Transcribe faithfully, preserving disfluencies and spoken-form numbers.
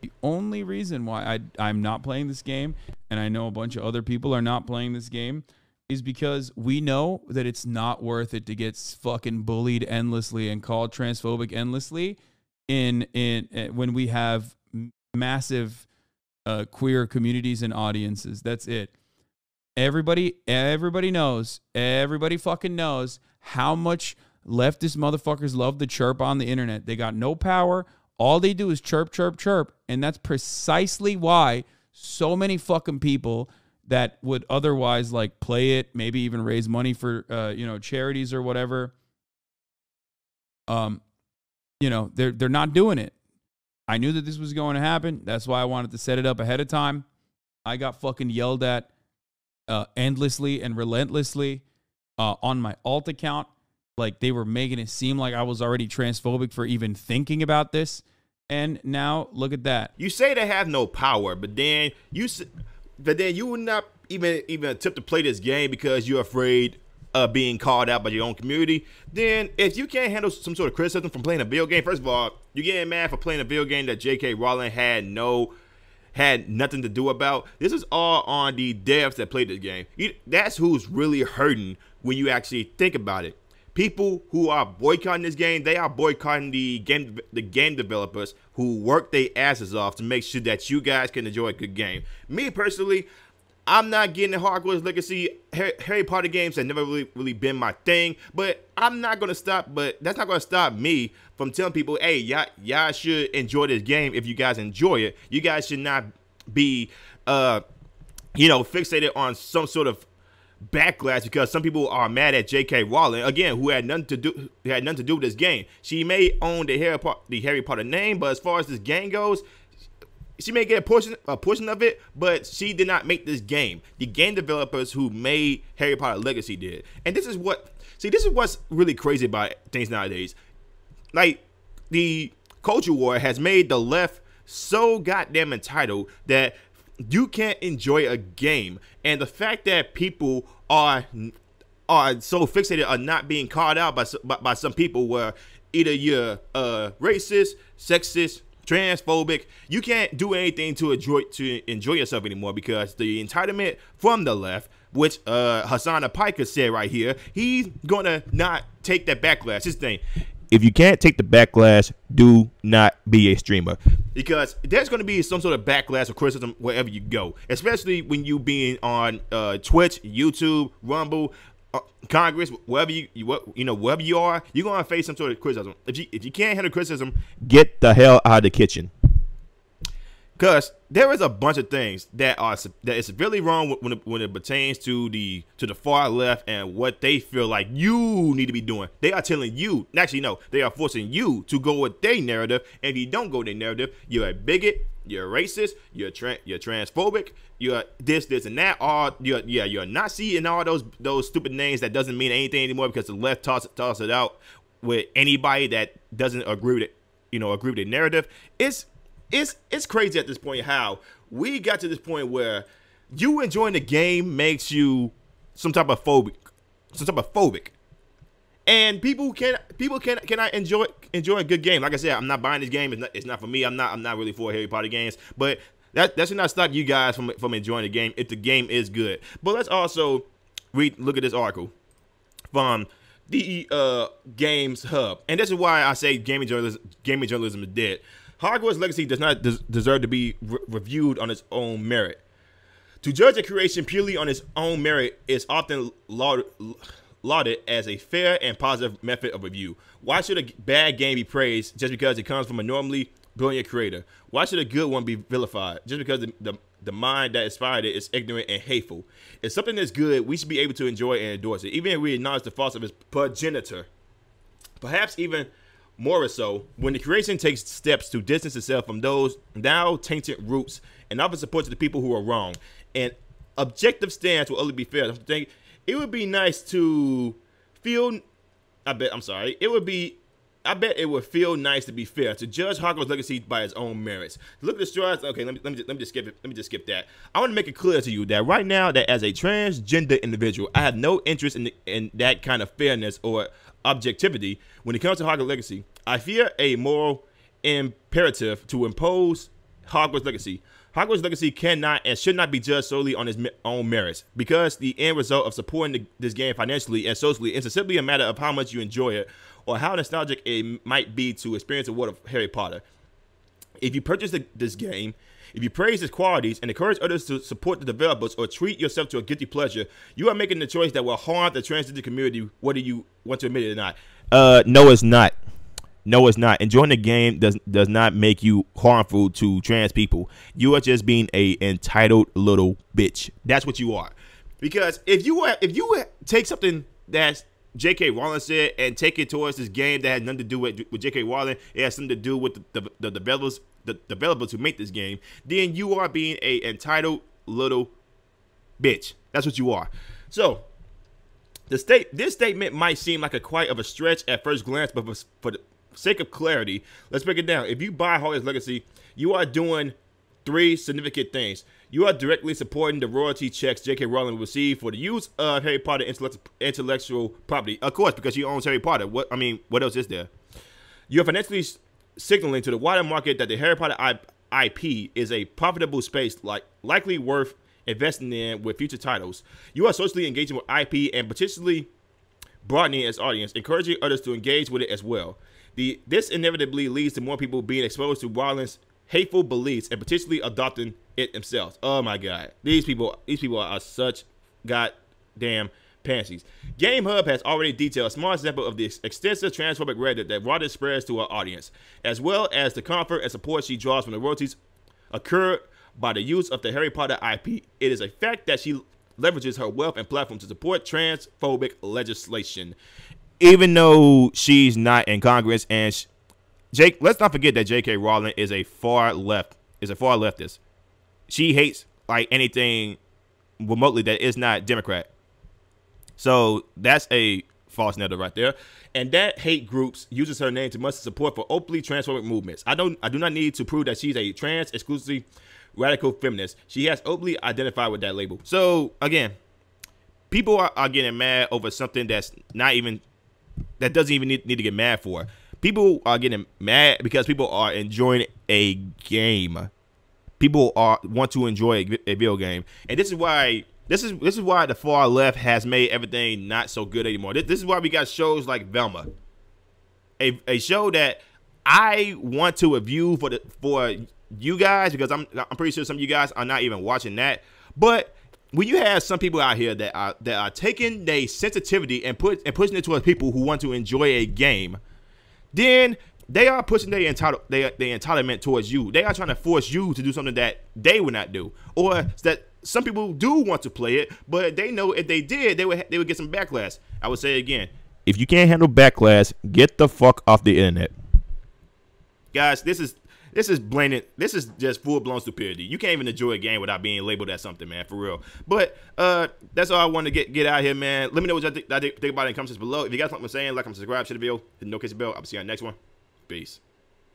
The only reason why I, I'm not playing this game, and I know a bunch of other people are not playing this game, is because we know that it's not worth it to get fucking bullied endlessly and called transphobic endlessly in in, in when we have massive uh, queer communities and audiences. That's it. Everybody, everybody knows, everybody fucking knows how much leftist motherfuckers love to chirp on the internet. They got no power. All they do is chirp, chirp, chirp. And that's precisely why so many fucking people that would otherwise like play it, maybe even raise money for, uh, you know, charities or whatever. Um, you know, they're, they're not doing it. I knew that this was going to happen. That's why I wanted to set it up ahead of time. I got fucking yelled at uh, endlessly and relentlessly uh, on my alt account. Like they were making it seem like I was already transphobic for even thinking about this. And now look at that. You say they have no power, but then you... But then you would not even even attempt to play this game because you're afraid of being called out by your own community. Then if you can't handle some sort of criticism from playing a video game, first of all, you're getting mad for playing a video game that J K. Rowling had no had nothing to do about. This is all on the devs that played this game. You, that's who's really hurting when you actually think about it. People who are boycotting this game, they are boycotting the game, the game developers who work their asses off to make sure that you guys can enjoy a good game. Me personally, I'm not getting the Hogwarts Legacy. Harry Potter games have never really, really been my thing, but I'm not gonna stop. But that's not gonna stop me from telling people, hey, y'all, y'all should enjoy this game. If you guys enjoy it, you guys should not be, uh, you know, fixated on some sort of backlash because some people are mad at J K. Rowling again, who had nothing to do who had nothing to do with this game. She may own the Harry Potter, the Harry Potter name, but as far as this game goes, she may get a portion a portion of it, but she did not make this game. The game developers who made Harry Potter Legacy did, and this is what see. This is what's really crazy about things nowadays. Like the culture war has made the left so goddamn entitled that you can't enjoy a game, and the fact that people are are so fixated on not being called out by by, by some people, where either you're uh, racist, sexist, transphobic, you can't do anything to enjoy to enjoy yourself anymore because the entitlement from the left, which uh, Hasan A. Piker said right here, he's gonna not take that backlash. His thing. If you can't take the backlash, do not be a streamer. Because there's going to be some sort of backlash or criticism wherever you go. Especially when you being on uh, Twitch, YouTube, Rumble, uh, Congress, wherever you, you you know, wherever you are, you're going to face some sort of criticism. If you, if you can't handle criticism, get the hell out of the kitchen. Because there is a bunch of things that are that is really wrong when it, when it pertains to the to the far left and what they feel like you need to be doing. They are telling you, actually no, they are forcing you to go with their narrative. And if you don't go with their narrative, you're a bigot, you're racist, you're tra you're transphobic, you're this, this, and that. All you're, yeah, you're a Nazi and all those those stupid names that doesn't mean anything anymore because the left toss toss it out with anybody that doesn't agree with it, you know, agree with their narrative. It's It's it's crazy at this point how we got to this point where you enjoying the game makes you some type of phobic, some type of phobic, and people can people can cannot enjoy enjoy a good game. Like I said, I'm not buying this game. It's not it's not for me. I'm not I'm not really for Harry Potter games, but that that should not stop you guys from from enjoying the game if the game is good. But let's also read look at this article from the uh, Games Hub, and this is why I say gaming journalism gaming journalism is dead. Hogwarts Legacy does not des deserve to be re reviewed on its own merit. To judge a creation purely on its own merit is often laud lauded as a fair and positive method of review. Why should a bad game be praised just because it comes from a normally brilliant creator? Why should a good one be vilified just because the, the, the mind that inspired it is ignorant and hateful? If something is good, we should be able to enjoy and endorse it, even if we acknowledge the faults of its progenitor. Perhaps even more so, when the creation takes steps to distance itself from those now tainted roots and offers support to the people who are wrong, an objective stance will only be fair. I think it would be nice to feel. I bet. I'm sorry. It would be. I bet it would feel nice to be fair to judge Hogwarts Legacy by its own merits. Look at the strides. Okay, let me let me just, let me just skip it. Let me just skip that. I want to make it clear to you that right now, that as a transgender individual, I have no interest in the, in that kind of fairness or objectivity when it comes to Hogwarts Legacy. I fear a moral imperative to impose Hogwarts Legacy. Hogwarts Legacy cannot and should not be judged solely on its own merits, because the end result of supporting the, this game financially and socially is simply a matter of how much you enjoy it or how nostalgic it might be to experience the world of Harry Potter. If you purchase the, this game, if you praise its qualities and encourage others to support the developers or treat yourself to a guilty pleasure, you are making the choice that will harm the transgender community, whether you want to admit it or not. Uh, no, it's not. No, it's not. Enjoying the game does does not make you harmful to trans people. You are just being a entitled little bitch. That's what you are. Because if you were, if you were, take something that J K. Rowling said and take it towards this game that had nothing to do with, with J K. Rowling, it has something to do with the, the, the developers, the developers who make this game, then you are being a entitled little bitch. That's what you are. So. The state, this statement might seem like a quite of a stretch at first glance, but for, for the sake of clarity, let's break it down. If you buy Hogwarts Legacy, you are doing three significant things. You are directly supporting the royalty checks J K. Rowling received for the use of Harry Potter intellectual property. Of course, because she owns Harry Potter. What I mean, what else is there? You are financially signaling to the wider market that the Harry Potter I P is a profitable space, like likely worth investing in with future titles. You are socially engaging with I P and potentially broadening its audience, encouraging others to engage with it as well. The, this inevitably leads to more people being exposed to Rowling's hateful beliefs and potentially adopting it themselves. Oh my God. These people, these people are such goddamn pansies. Game Hub has already detailed a small example of the extensive transphobic rhetoric that Rowling spreads to her audience, as well as the comfort and support she draws from the royalties occur by the use of the Harry Potter I P. It is a fact that she leverages her wealth and platform to support transphobic legislation. Even though she's not in Congress, and she, Jake, let's not forget that J K. Rowling is a far left, is a far leftist. She hates like anything remotely that is not Democrat. So that's a false narrative right there. And that hate groups uses her name to muster support for openly transphobic movements. I don't, I do not need to prove that she's a trans exclusively radical feminist. She has openly identified with that label. So again, people are, are getting mad over something that's not even, that doesn't even need, need to get mad for. People are getting mad because people are enjoying a game. People are want to enjoy a, a video game, and this is why this is this is why the far left has made everything not so good anymore. This, this is why we got shows like Velma, a a show that I want to review for the for. you guys, because I'm I'm pretty sure some of you guys are not even watching that. But when you have some people out here that are that are taking their sensitivity and put and pushing it towards people who want to enjoy a game, then they are pushing their entitle their, their entitlement towards you. They are trying to force you to do something that they would not do, or that some people do want to play it, but they know if they did, they would they would get some backlash. I would say again, if you can't handle backlash, get the fuck off the internet, guys. This is. This is blatant. This is just full-blown stupidity. You can't even enjoy a game without being labeled as something, man, for real. But uh, that's all I wanted to get get out of here, man. Let me know what you think, think about it in the comments below. If you guys like what I'm saying, like, I'm subscribed to the video, hit the notification bell. I'll see you on the next one. Peace.